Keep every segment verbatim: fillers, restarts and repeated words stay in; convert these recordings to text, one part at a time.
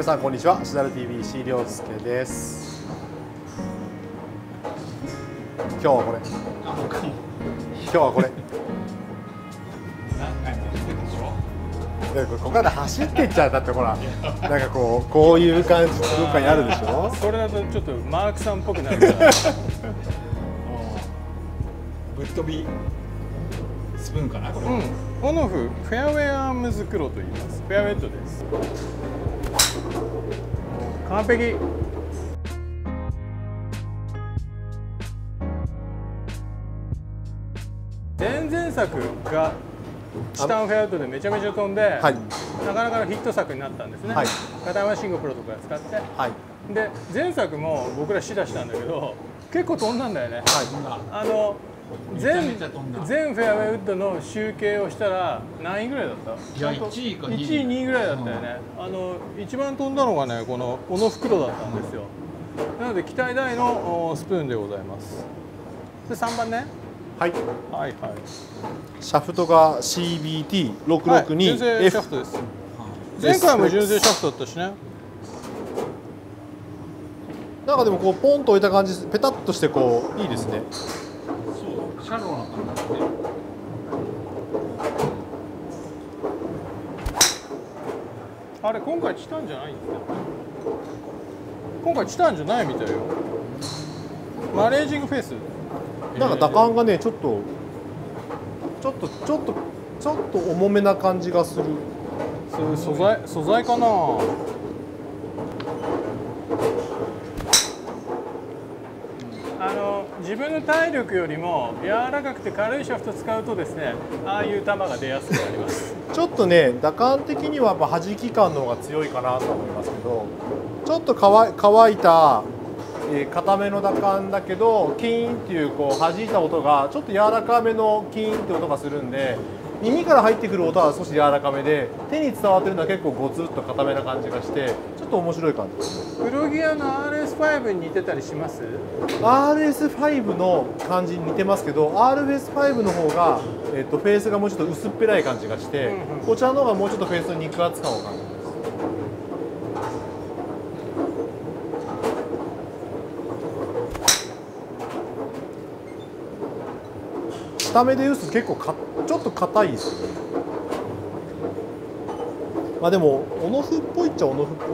皆さんこんにちは、しだれ ティーブイ 石井亮介です。今日はこれ今日はこれでここから走っていっちゃうだってほらなんかこうこういう感じどっかにあるでしょ。それだとちょっとマークさんっぽくなるからぶっ飛びスプーンかなこれ、うん、オンオフフェアウェイアームズクロと言います。フェアウェイットです。完璧。前々作がチタンフェアウッドでめちゃめちゃ飛んで、はい、なかなかのヒット作になったんですね、はい、片山慎吾プロとか使って、はい、で前作も僕ら試打したんだけど結構飛んだんだよね、はい、あの 全, 全フェアウェイウッドの集計をしたら何位ぐらいだった？いやいちいかにいにいぐらいだったよね、うん、あの一番飛んだのがねこの小野袋だったんですよ。なので期待大のスプーンでございます。でさんばんね、はいはいはい、シャフトが シービーティーろくろくにエフ、はい、純正シャフトです。前回も純正シャフトだったしね。なんかでもこうポンと置いた感じペタッとしてこういいですね。そうシャローな感じですね。あれ今回チタンじゃないんだよ。今回チタンじゃないみたいよ。マレージングフェイス。なんか打感がねちょっとちょっとちょっとちょっと重めな感じがする。そういう素材素材かな。あの自分の体力よりも柔らかくて軽いシャフト使うとですね、ああいう球が出やすくなります。ちょっとね打感的にはやっぱ弾き感の方が強いかなと思いますけど、ちょっと乾乾いた。固めの打感だけどキーンっていうこう弾いた音がちょっと柔らかめのキーンって音がするんで、耳から入ってくる音は少し柔らかめで手に伝わってるのは結構ゴツッと固めな感じがしてちょっと面白い感じです。古着屋の アールエスファイブ に似てたりします？ アールエスファイブ の感じに似てますけど アールエスファイブ の方が、えっと、フェースがもうちょっと薄っぺらい感じがして、うん、こちらの方がもうちょっとフェースの肉厚感を感じます。固めで打つと結構かちょっと硬いですよね。まあでもオノフっぽいっちゃオノフっぽ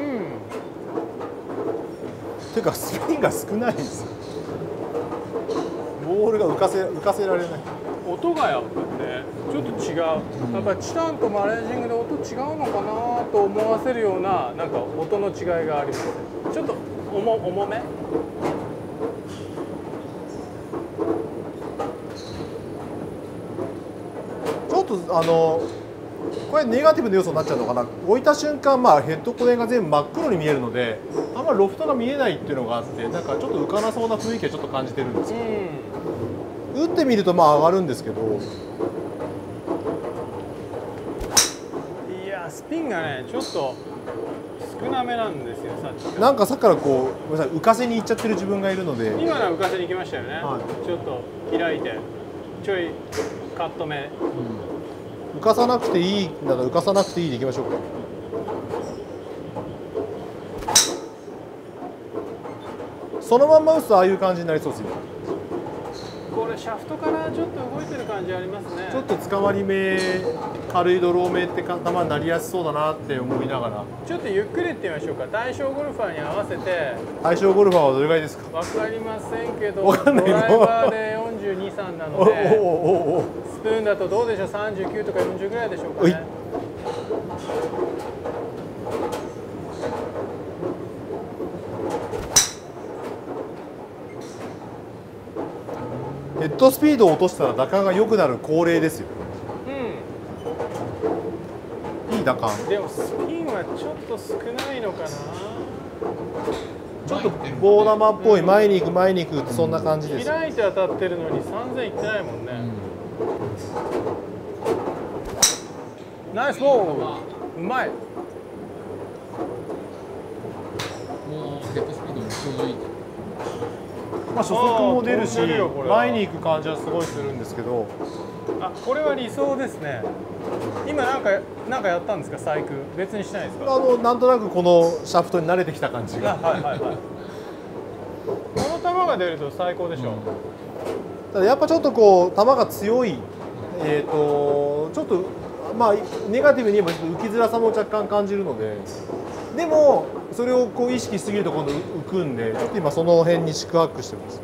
い。うん。ていうかスピンが少ないですよ。ボールが浮かせ浮かせられない。音がやっぱねちょっと違う。やっぱチタンとマレージングで音違うのかなと思わせるようななんか音の違いがあります。ちょっと重重め。あのこれネガティブな要素になっちゃうのかな。置いた瞬間、まあ、ヘッドこれが全部真っ黒に見えるのであんまりロフトが見えないっていうのがあってなんかちょっと浮かなそうな雰囲気はちょっと感じてるんですけど、打ってみるとまあ上がるんですけど、いやスピンがねちょっと少なめなんですよ。さっきなんかさっきからこうごめんなさい浮かせにいっちゃってる自分がいるので、今のは浮かせに行きましたよね、はい、ちょっと開いてちょいカット目、うん、浮かさなくていいなら浮かさなくていいでいきましょうか。そのまんま打つとああいう感じになりそうですよ。これシャフトからちょっと動いてる感じありますね。ちょっとつかまり目軽いドロー目って球になりやすそうだなって思いながらちょっとゆっくりいってみましょうか。対象ゴルファーに合わせて。対象ゴルファーはどれぐらいですか？わかりませんけどドライバーでよんじゅうに、さんなのでおおおおおスプーンだとどうでしょう、さんじゅうきゅうとかよんじゅうぐらいでしょうかね。ヘッドスピードを落としたら打感が良くなる恒例ですよ。うん、いい打感。でもスピンはちょっと少ないのかな。ちょっと棒玉っぽい、前に行く前に行くそんな感じです。開いて当たってるのにさんぜんいってないもんね。うん、ナイスボール、うまい。もうヘッドスピードもちょうどいい。まあ初速も出るし前に行く感じはすごいするんですけど、あ、これは理想ですね。今なんかなんかやったんですか、細工別にしないですか。あのなんとなくこのシャフトに慣れてきた感じが。はいはいはい。この球が出ると最高でしょう。うん、ただやっぱちょっとこう球が強い、えっとちょっとまあネガティブに言えばちょっと浮きづらさも若干感じるので、でもそれをこう意識しすぎると今度浮くんで、ちょっと今その辺に四苦八苦してます。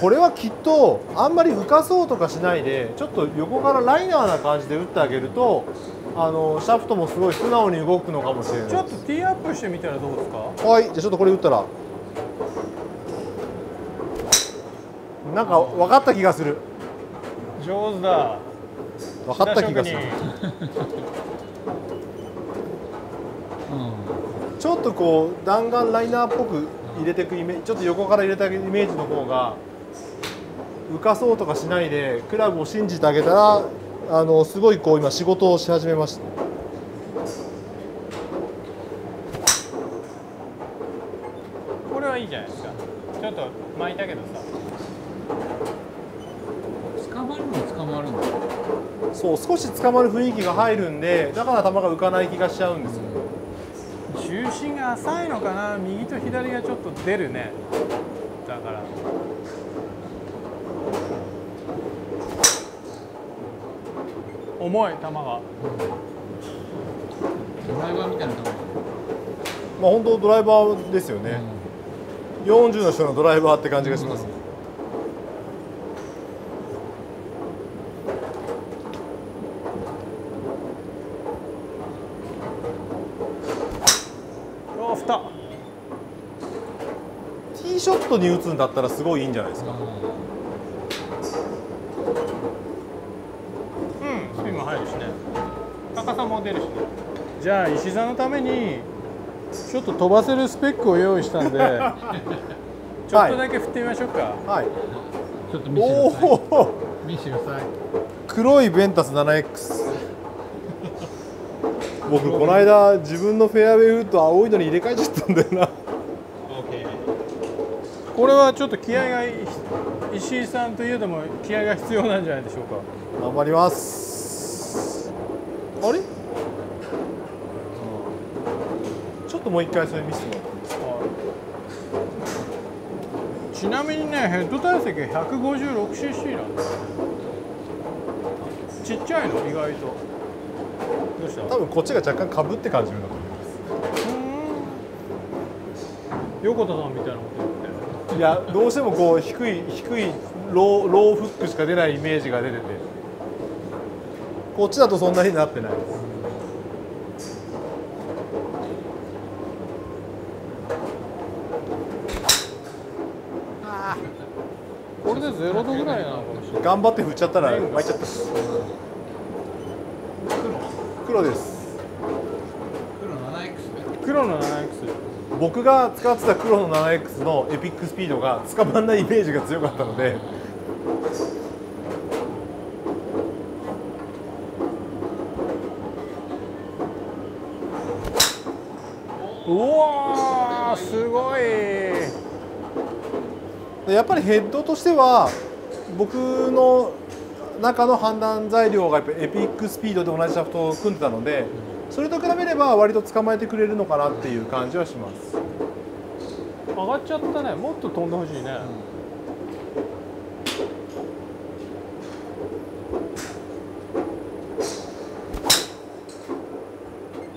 これはきっとあんまり浮かそうとかしないで、ちょっと横からライナーな感じで打ってあげると、あのシャフトもすごい素直に動くのかもしれない。ちょっとティーアップしてみたらどうですか。はい、じゃあちょっとこれ打ったらなんか分かった気がする。上手だ。分かった気がするちょっとこう弾丸ライナーっぽく入れていくイメージ、ちょっと横から入れたイメージの方が、浮かそうとかしないでクラブを信じてあげたら、あのすごいこう今仕事をし始めました。これはいいじゃないですか。ちょっと巻いたけどさ、捕まるの捕まるの。そう、少し捕まる雰囲気が入るんで、だから球が浮かない気がしちゃうんですよ。重心が浅いのかな、右と左がちょっと出るね。だから重い球がドライバーみたいな球。まあ本当ドライバーですよね、うん、よんじゅうの人のドライバーって感じがします、うん、ショットに打つんだったらすごいいいんじゃないですか。うん、スピンも入るしね、高さも出るしね。じゃあ石座のためにちょっと飛ばせるスペックを用意したんでちょっとだけ振ってみましょうか。はい、ちょっと見してください。黒いベンタス セブンエックス 僕この間自分のフェアウェイウッド青いのに入れ替えちゃったんだよな。これはちょっと気合が、石井さんといえども気合が必要なんじゃないでしょうか。頑張ります。あれ、うん、ちょっともう一回それ見せてもらっていいですか。はい、ちなみにね、ヘッド体積 ひゃくごじゅうろくシーシー なんです。ちっちゃいの意外と。どうした？多分こっちが若干かぶって感じるんだと思います。うん、横田さんみたいなこと言って、いやどうしてもこう低い低いロー、ローフックしか出ないイメージが出てて、こっちだとそんなになってないです。あー、これでゼロどぐらいなのかもしれない。頑張って振っちゃったら巻いちゃった。黒です。黒の セブンエックス、僕が使ってた黒の セブンエックス のエピックスピードが捕まらないイメージが強かったのでうわー、すごい。やっぱりヘッドとしては僕の中の判断材料がやっぱエピックスピードで同じシャフトを組んでたので、それと比べれば割と捕まえてくれるのかなっていう感じはします。上がっちゃったね。もっと飛んでほしいね、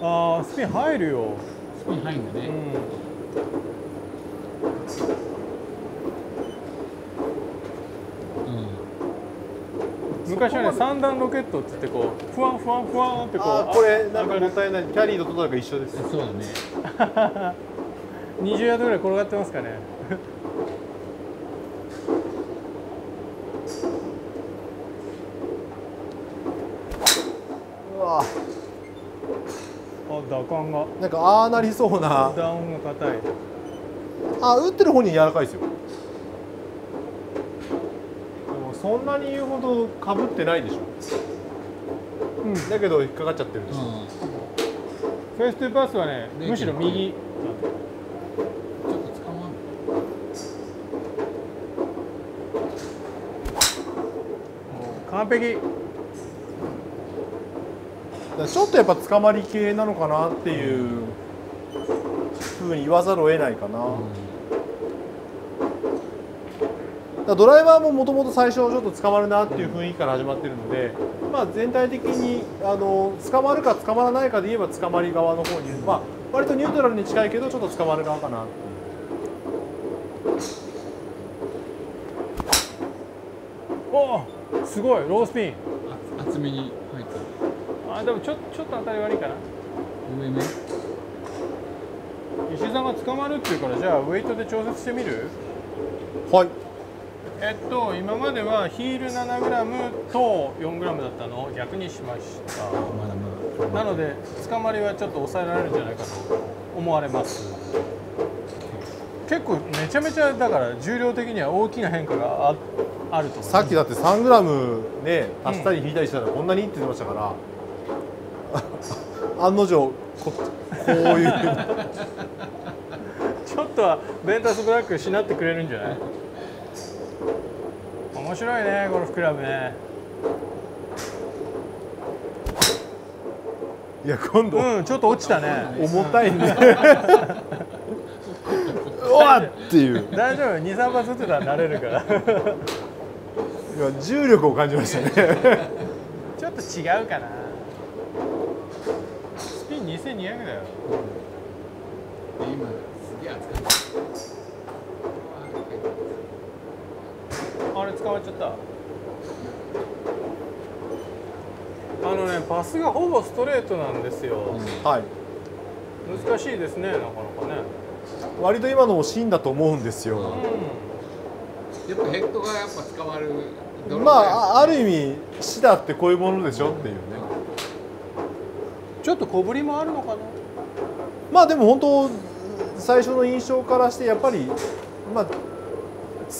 うん、ああ、スピン入るよ。スピン入るんだね、うんうん。昔はね、三段ロケットって言ってこうふわんふわんふわんってこう、あ、これなんかもったいない、キャリーとトドラが一緒です。そうだねにじゅうヤードぐらい転がってますかねうわあ、打感がなんかああなりそうな、ダウンが硬い。あ、打ってる方に柔らかいですよ。そんなに言うほどかぶってないでしょ、うん、だけど引っかかっちゃってるでしょ、うん、フェイストゥーパスはね、むしろ右。ちょっと捕まんない。完璧。ちょっとやっぱつかまり系なのかなっていうふうに言わざるを得ないかな。だからドライバーももともと最初ちょっとつかまるなっていう雰囲気から始まってるので、まあ、全体的にあのつかまるかつかまらないかで言えばつかまり側の方に、まあ、割とニュートラルに近いけどちょっとつかまる側かな。おー、すごいロースピン厚めに入った。あ、でもちょ、ちょっと当たり悪いかな。上目石井さんが捕まるっていうから、じゃあウェイトで調節してみる。はい。えっと今まではヒール ななグラム と よんグラム だったのを逆にしました。まだまだなので捕まりはちょっと抑えられるんじゃないかと思われます。結構めちゃめちゃだから重量的には大きな変化があって、あるとさっきだって さんグラム ね足したり引いたりしたらこんなにって言ってましたから、うん、案の定 こ, こういうちょっとはベンタスブラックしなってくれるんじゃない。面白いねゴルフクラブね。いや今度、うん、ちょっと落ちたね。重たいねうわっっていう。大丈夫、にさんぱつ打ってたら慣れるから重力を感じましたねちょっと違うかな。スピンにせんにひゃくだよ。今すげえ扱った。あれ捕まっちゃった。あのねパスがほぼストレートなんですよ、はい、難しいですねなかなかね。割と今のも芯だと思うんですよ、うん。やっぱヘッドがやっぱ捕まる。まあある意味シダってこういうものでしょっていうね。ちょっと小ぶりもあるのかな。まあでも本当最初の印象からしてやっぱりまあ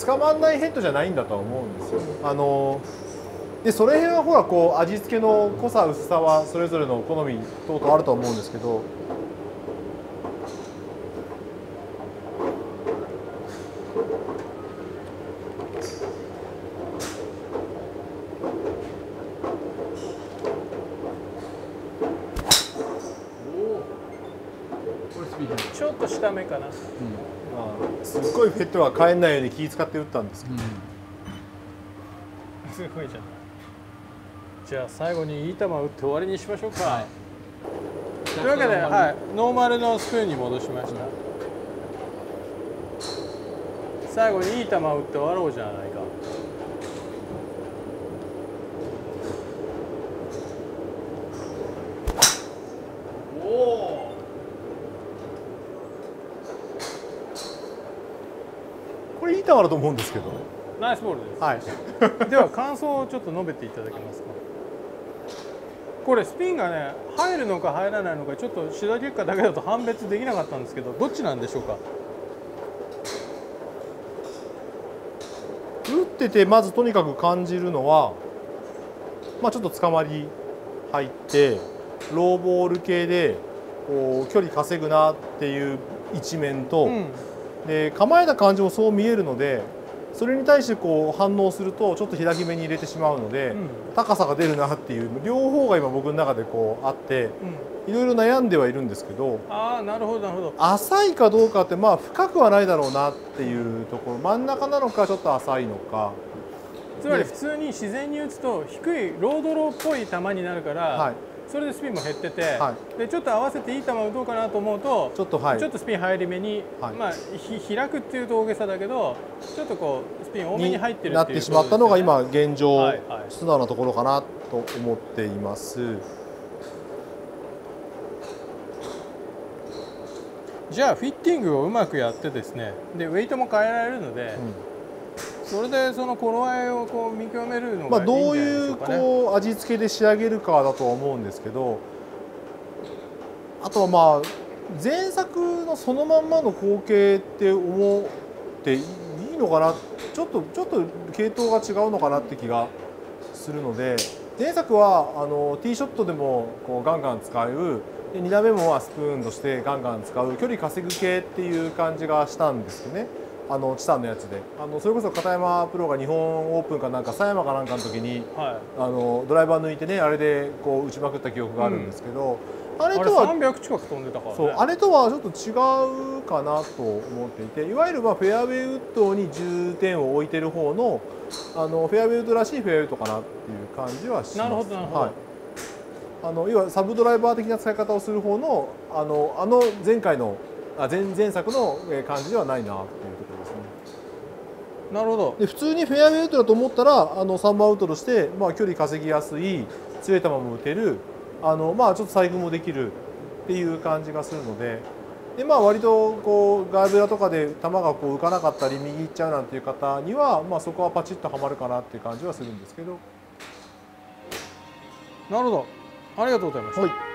捕まんないヘッドじゃないんだとは思うんですよ。あのでそれ辺はほらこう味付けの濃さ薄さはそれぞれの好み等々あるとは思うんですけど。ちょっと下目かな、うん、あすっごいヘッドは返んないように気使って打ったんですけど、うん、すごいじゃない。じゃあ最後にいい球打って終わりにしましょうか、はい、というわけで、はい、ノーマルのスプーンに戻しました、うん、最後にいい球打って終わろうじゃないか。あると思うんですけど。ナイスボールです。はい。では感想をちょっと述べていただけますか。これスピンがね入るのか入らないのかちょっと指導結果だけだと判別できなかったんですけど、どっちなんでしょうか。打っててまずとにかく感じるのは、まあちょっとつかまり入ってローボール系でこう距離稼ぐなっていう一面と。うん、で構えた感じもそう見えるので、それに対してこう反応するとちょっと開き目に入れてしまうので、うん、高さが出るなっていう両方が今僕の中でこうあって、うん、いろいろ悩んではいるんですけど、あー、なるほどなるほど。浅いかどうかってまあ深くはないだろうなっていうところ、真ん中なのかちょっと浅いのか。つまり普通に自然に打つと低いロードローっぽい球になるから、はい、それでスピンも減ってて、はい、でちょっと合わせていい球を打とうかなと思うとちょっと、はい、ちょっとスピン入り目に、はい、まあ、ひ開くっていうと大げさだけどちょっとこうスピン多めに入ってるっていう、ね、なってしまったのが今現状、はいはい、素直なところかなと思っています。じゃあフィッティングをうまくやってですね、でウェイトも変えられるので。うん、それでその頃合いをこう見極めるのがいいんじゃないでしょうかね。どういうこう味付けで仕上げるかだとは思うんですけど、あとはまあ前作のそのまんまの光景って思っていいのかな、ちょっとちょっと系統が違うのかなって気がするので、前作はあのティーショットでもこうガンガン使う、でに打目もスプーンとしてガンガン使う距離稼ぐ系っていう感じがしたんですよね。あのチタンのやつで、あのそれこそ片山プロが日本オープンかなんか狭山かなんかの時に、はい、あのドライバー抜いてね、あれでこう打ちまくった記憶があるんですけど、うん、あれとはあれさんびゃく近く飛んでたからね。そう、あれとはちょっと違うかなと思っていて、いわゆるまあフェアウェイウッドに重点を置いてる方のあのフェアウェイウッドらしいフェアウェイウッドかなっていう感じはします。なるほどなるほど、はい、あの要はサブドライバー的な使い方をする方のあのあの前回のあ 前, 前作の感じではないなっていうところですね。なるほど。で普通にフェアウェイウッドだと思ったらあのさんばんウッドとして、まあ、距離稼ぎやすい、強い球も打てる、あの、まあ、ちょっと細工もできるっていう感じがするの で, で、まあ、割とこうガーベラとかで球がこう浮かなかったり右行っちゃうなんていう方には、まあ、そこはパチッとはまるかなっていう感じはするんですけど。なるほど、ありがとうございました。はい。